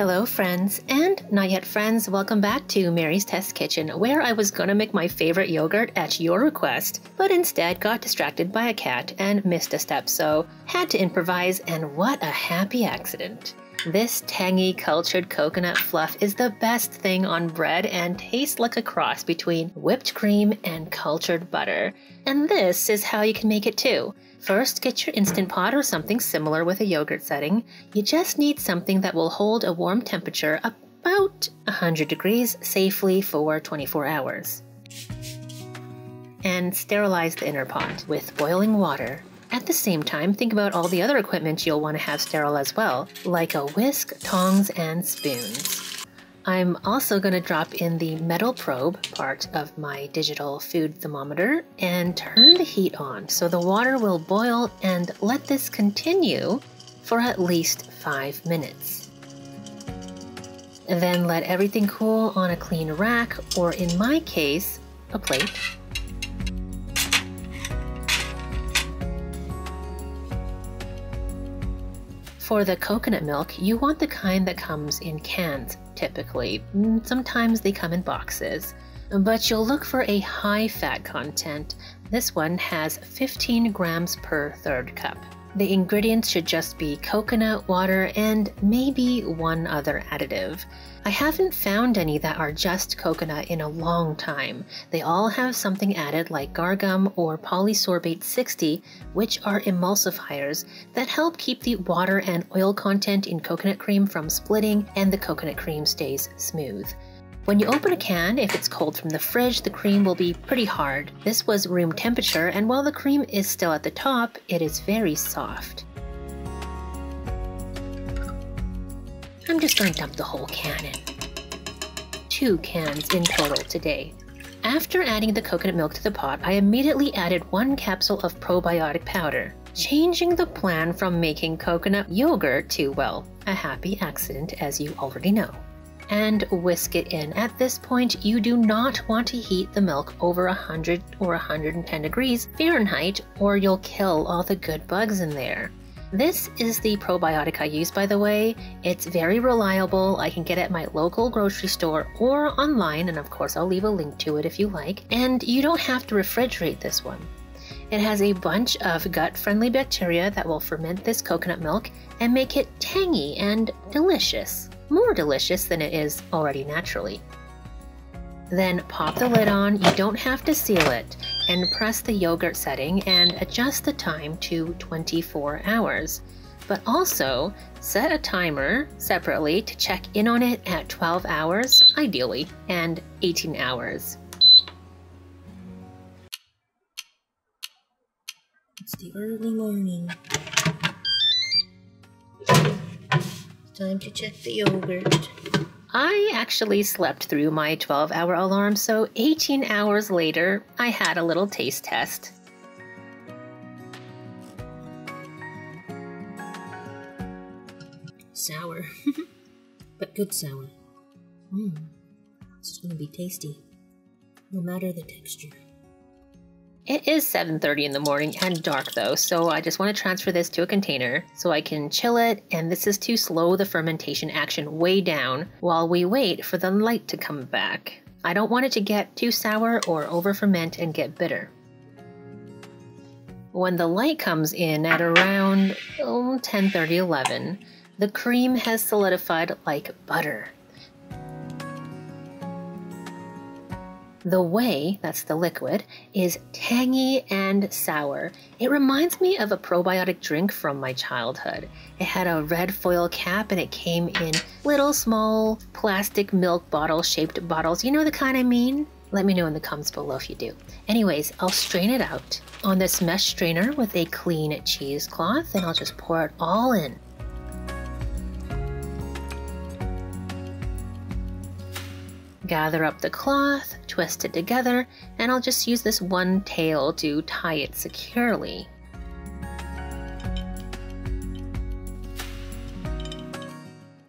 Hello friends and not yet friends, welcome back to Mary's Test Kitchen, where I was gonna make my favorite yogurt at your request, but instead got distracted by a cat and missed a step, so had to improvise, and what a happy accident. This tangy cultured coconut fluff is the best thing on bread and tastes like a cross between whipped cream and cultured butter. And this is how you can make it too. First, get your Instant Pot or something similar with a yogurt setting. You just need something that will hold a warm temperature about 100 degrees safely for 24 hours. And sterilize the inner pot with boiling water. At the same time, think about all the other equipment you'll want to have sterile as well, like a whisk, tongs, and spoons. I'm also going to drop in the metal probe part of my digital food thermometer and turn the heat on so the water will boil, and let this continue for at least 5 minutes. Then let everything cool on a clean rack, or in my case, a plate. For the coconut milk, you want the kind that comes in cans, typically. Sometimes they come in boxes, but you'll look for a high fat content. This one has 15 grams per third cup. The ingredients should just be coconut, water, and maybe one other additive. I haven't found any that are just coconut in a long time. They all have something added, like Gargum or Polysorbate 60, which are emulsifiers that help keep the water and oil content in coconut cream from splitting, and the coconut cream stays smooth. When you open a can, if it's cold from the fridge, the cream will be pretty hard. This was room temperature, and while the cream is still at the top, it is very soft. I'm just going to dump the whole can in. 2 cans in total today. After adding the coconut milk to the pot, I immediately added 1 capsule of probiotic powder, changing the plan from making coconut yogurt to, well, a happy accident, as you already know. And whisk it in. At this point, you do not want to heat the milk over 100 or 110 degrees Fahrenheit, or you'll kill all the good bugs in there. This is the probiotic I use, by the way. It's very reliable. I can get it at my local grocery store or online, and of course I'll leave a link to it if you like. And you don't have to refrigerate this one. It has a bunch of gut-friendly bacteria that will ferment this coconut milk and make it tangy and delicious. More delicious than it is already naturally. Then pop the lid on, you don't have to seal it, and press the yogurt setting and adjust the time to 24 hours. But also set a timer separately to check in on it at 12 hours, ideally, and 18 hours. It's the early morning. Time to check the yogurt. I actually slept through my 12-hour alarm, so 18 hours later, I had a little taste test. Sour, but good sour. This is gonna be tasty, no matter the texture. It is 7:30 in the morning and dark though, so I just want to transfer this to a container so I can chill it, and this is to slow the fermentation action way down while we wait for the light to come back. I don't want it to get too sour or over-ferment and get bitter. When the light comes in at around 10:30, 11, the cream has solidified like butter. The whey, that's the liquid, is tangy and sour. It reminds me of a probiotic drink from my childhood. It had a red foil cap, and it came in little small plastic milk bottle shaped bottles. You know the kind I mean? Let me know in the comments below if you do. Anyways, I'll strain it out on this mesh strainer with a clean cheesecloth, and I'll just pour it all in. Gather up the cloth, twist it together, and I'll just use this one tail to tie it securely.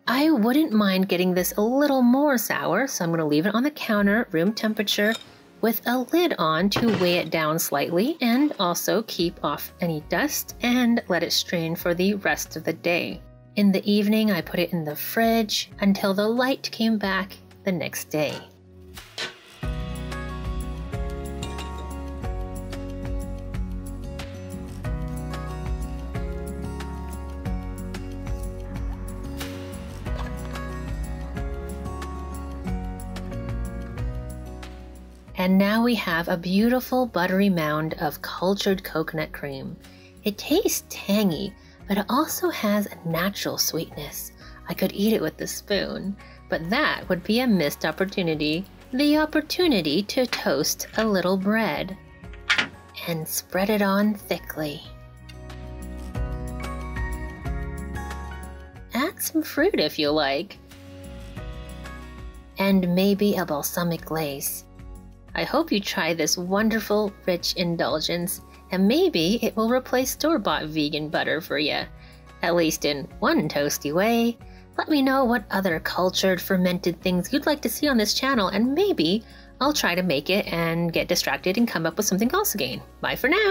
I wouldn't mind getting this a little more sour, so I'm going to leave it on the counter, room temperature, with a lid on to weigh it down slightly, and also keep off any dust, and let it strain for the rest of the day. In the evening, I put it in the fridge until the light came back the next day. And now we have a beautiful buttery mound of cultured coconut cream. It tastes tangy, but it also has a natural sweetness. I could eat it with a spoon, but that would be a missed opportunity. The opportunity to toast a little bread and spread it on thickly. Add some fruit if you like, and maybe a balsamic glaze. I hope you try this wonderful, rich indulgence, and maybe it will replace store-bought vegan butter for you, at least in one toasty way. Let me know what other cultured, fermented things you'd like to see on this channel, and maybe I'll try to make it and get distracted and come up with something else again. Bye for now!